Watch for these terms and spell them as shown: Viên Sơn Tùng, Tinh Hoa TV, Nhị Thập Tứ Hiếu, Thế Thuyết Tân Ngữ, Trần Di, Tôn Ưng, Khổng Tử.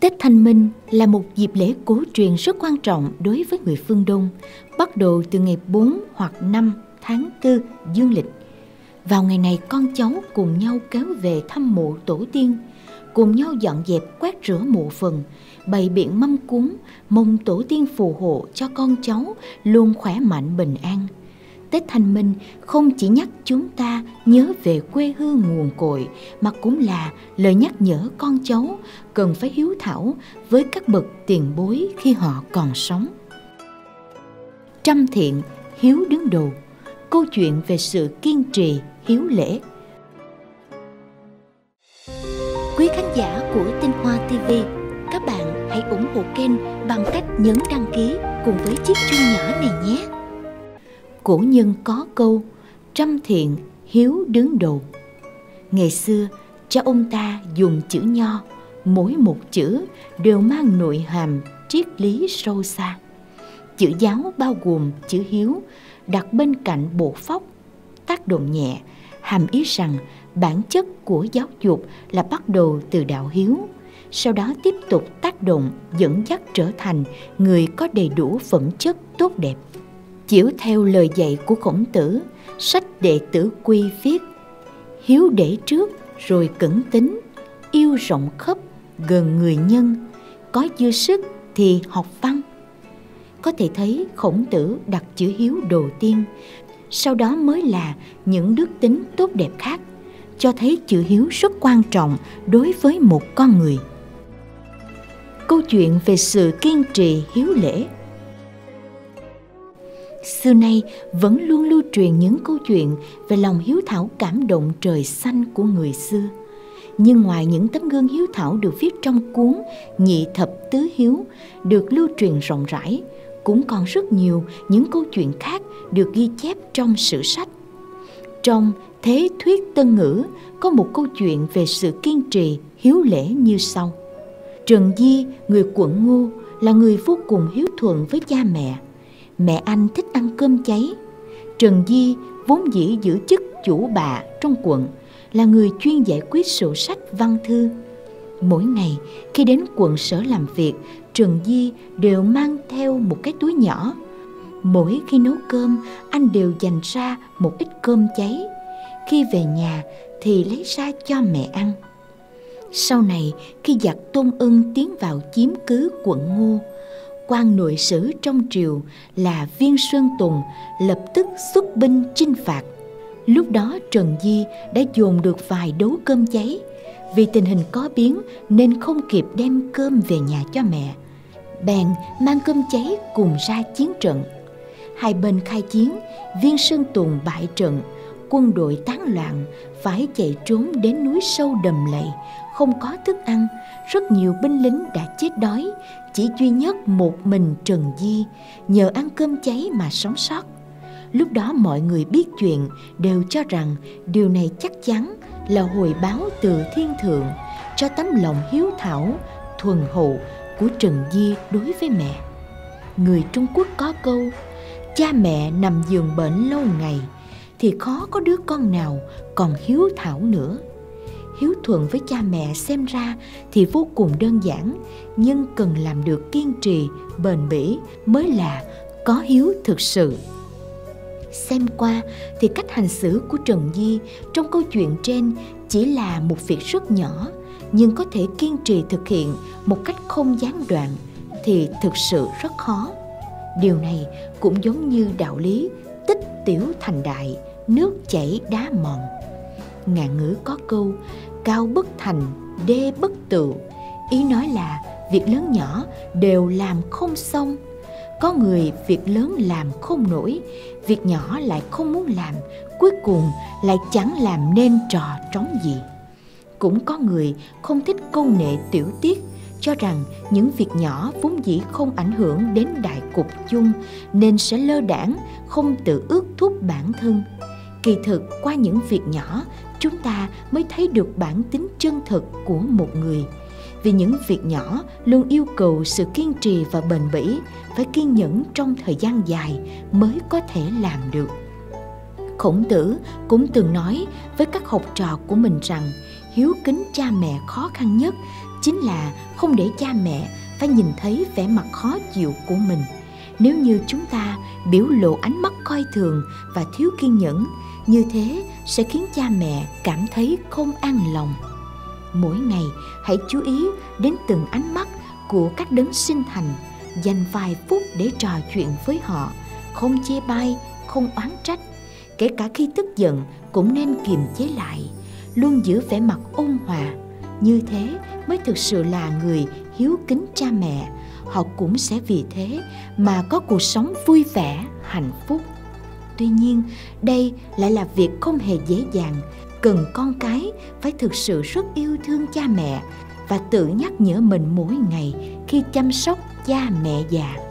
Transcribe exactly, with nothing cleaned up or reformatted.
Tết Thanh Minh là một dịp lễ cổ truyền rất quan trọng đối với người phương Đông, bắt đầu từ ngày bốn hoặc năm tháng tư dương lịch. Vào ngày này, con cháu cùng nhau kéo về thăm mộ tổ tiên, cùng nhau dọn dẹp quét rửa mộ phần, bày biện mâm cúng, mong tổ tiên phù hộ cho con cháu luôn khỏe mạnh bình an. Tết Thanh Minh không chỉ nhắc chúng ta nhớ về quê hương nguồn cội, mà cũng là lời nhắc nhở con cháu cần phải hiếu thảo với các bậc tiền bối khi họ còn sống. Trăm thiện, hiếu đứng đầu. Câu chuyện về sự kiên trì, hiếu lễ. Quý khán giả của Tinh Hoa ti vi, các bạn hãy ủng hộ kênh bằng cách nhấn đăng ký cùng với chiếc chuông nhỏ này nhé. Cổ nhân có câu, trăm thiện, hiếu đứng đầu. Ngày xưa, cha ông ta dùng chữ nho, mỗi một chữ đều mang nội hàm triết lý sâu xa. Chữ giáo bao gồm chữ hiếu, đặt bên cạnh bộ phóc, tác động nhẹ, hàm ý rằng bản chất của giáo dục là bắt đầu từ đạo hiếu, sau đó tiếp tục tác động dẫn dắt trở thành người có đầy đủ phẩm chất tốt đẹp. Chiếu theo lời dạy của Khổng Tử, sách Đệ Tử Quy viết: hiếu để trước rồi cẩn tín, yêu rộng khắp gần người nhân, có dư sức thì học văn. Có thể thấy Khổng Tử đặt chữ hiếu đầu tiên, sau đó mới là những đức tính tốt đẹp khác, cho thấy chữ hiếu rất quan trọng đối với một con người. Câu chuyện về sự kiên trì hiếu lễ. Xưa nay vẫn luôn lưu truyền những câu chuyện về lòng hiếu thảo cảm động trời xanh của người xưa. Nhưng ngoài những tấm gương hiếu thảo được viết trong cuốn Nhị Thập Tứ Hiếu được lưu truyền rộng rãi, cũng còn rất nhiều những câu chuyện khác được ghi chép trong sử sách. Trong Thế Thuyết Tân Ngữ có một câu chuyện về sự kiên trì, hiếu lễ như sau. Trần Di, người quận Ngô, là người vô cùng hiếu thuận với cha mẹ. Mẹ anh thích ăn cơm cháy. Trần Di vốn dĩ giữ chức chủ bạ trong quận, là người chuyên giải quyết sổ sách văn thư. Mỗi ngày khi đến quận sở làm việc, Trần Di đều mang theo một cái túi nhỏ. Mỗi khi nấu cơm, anh đều dành ra một ít cơm cháy. Khi về nhà thì lấy ra cho mẹ ăn. Sau này khi giặc Tôn Ưng tiến vào chiếm cứ quận Ngô, quan nội sử trong triều là Viên Sơn Tùng lập tức xuất binh chinh phạt. Lúc đó Trần Di đã dồn được vài đấu cơm cháy. Vì tình hình có biến nên không kịp đem cơm về nhà cho mẹ, bèn mang cơm cháy cùng ra chiến trận. Hai bên khai chiến, Viên Sơn Tùng bại trận, quân đội tán loạn, phải chạy trốn đến núi sâu đầm lầy, không có thức ăn. Rất nhiều binh lính đã chết đói, chỉ duy nhất một mình Trần Di nhờ ăn cơm cháy mà sống sót. Lúc đó mọi người biết chuyện đều cho rằng điều này chắc chắn là hồi báo từ thiên thượng cho tấm lòng hiếu thảo, thuần hậu của Trần Di đối với mẹ. Người Trung Quốc có câu, cha mẹ nằm giường bệnh lâu ngày thì khó có đứa con nào còn hiếu thảo nữa. Hiếu thuận với cha mẹ xem ra thì vô cùng đơn giản, nhưng cần làm được kiên trì, bền bỉ mới là có hiếu thực sự. Xem qua thì cách hành xử của Trần Di trong câu chuyện trên chỉ là một việc rất nhỏ, nhưng có thể kiên trì thực hiện một cách không gián đoạn thì thực sự rất khó. Điều này cũng giống như đạo lý tích tiểu thành đại, nước chảy đá mòn. Ngạn ngữ có câu, cao bất thành, đê bất tựu, ý nói là việc lớn nhỏ đều làm không xong. Có người việc lớn làm không nổi, việc nhỏ lại không muốn làm, cuối cùng lại chẳng làm nên trò trống gì. Cũng có người không thích câu nệ tiểu tiết, cho rằng những việc nhỏ vốn dĩ không ảnh hưởng đến đại cục chung nên sẽ lơ đãng, không tự ước thúc bản thân. Kỳ thực qua những việc nhỏ chúng ta mới thấy được bản tính chân thực của một người. Vì những việc nhỏ luôn yêu cầu sự kiên trì và bền bỉ, phải kiên nhẫn trong thời gian dài mới có thể làm được. Khổng Tử cũng từng nói với các học trò của mình rằng hiếu kính cha mẹ khó khăn nhất chính là không để cha mẹ phải nhìn thấy vẻ mặt khó chịu của mình. Nếu như chúng ta biểu lộ ánh mắt coi thường và thiếu kiên nhẫn, như thế sẽ khiến cha mẹ cảm thấy không an lòng. Mỗi ngày hãy chú ý đến từng ánh mắt của các đấng sinh thành, dành vài phút để trò chuyện với họ, không chê bai, không oán trách. Kể cả khi tức giận cũng nên kiềm chế lại, luôn giữ vẻ mặt ôn hòa. Như thế mới thực sự là người hiếu kính cha mẹ. Họ cũng sẽ vì thế mà có cuộc sống vui vẻ, hạnh phúc. Tuy nhiên, đây lại là việc không hề dễ dàng. Cần con cái phải thực sự rất yêu thương cha mẹ và tự nhắc nhở mình mỗi ngày khi chăm sóc cha mẹ già.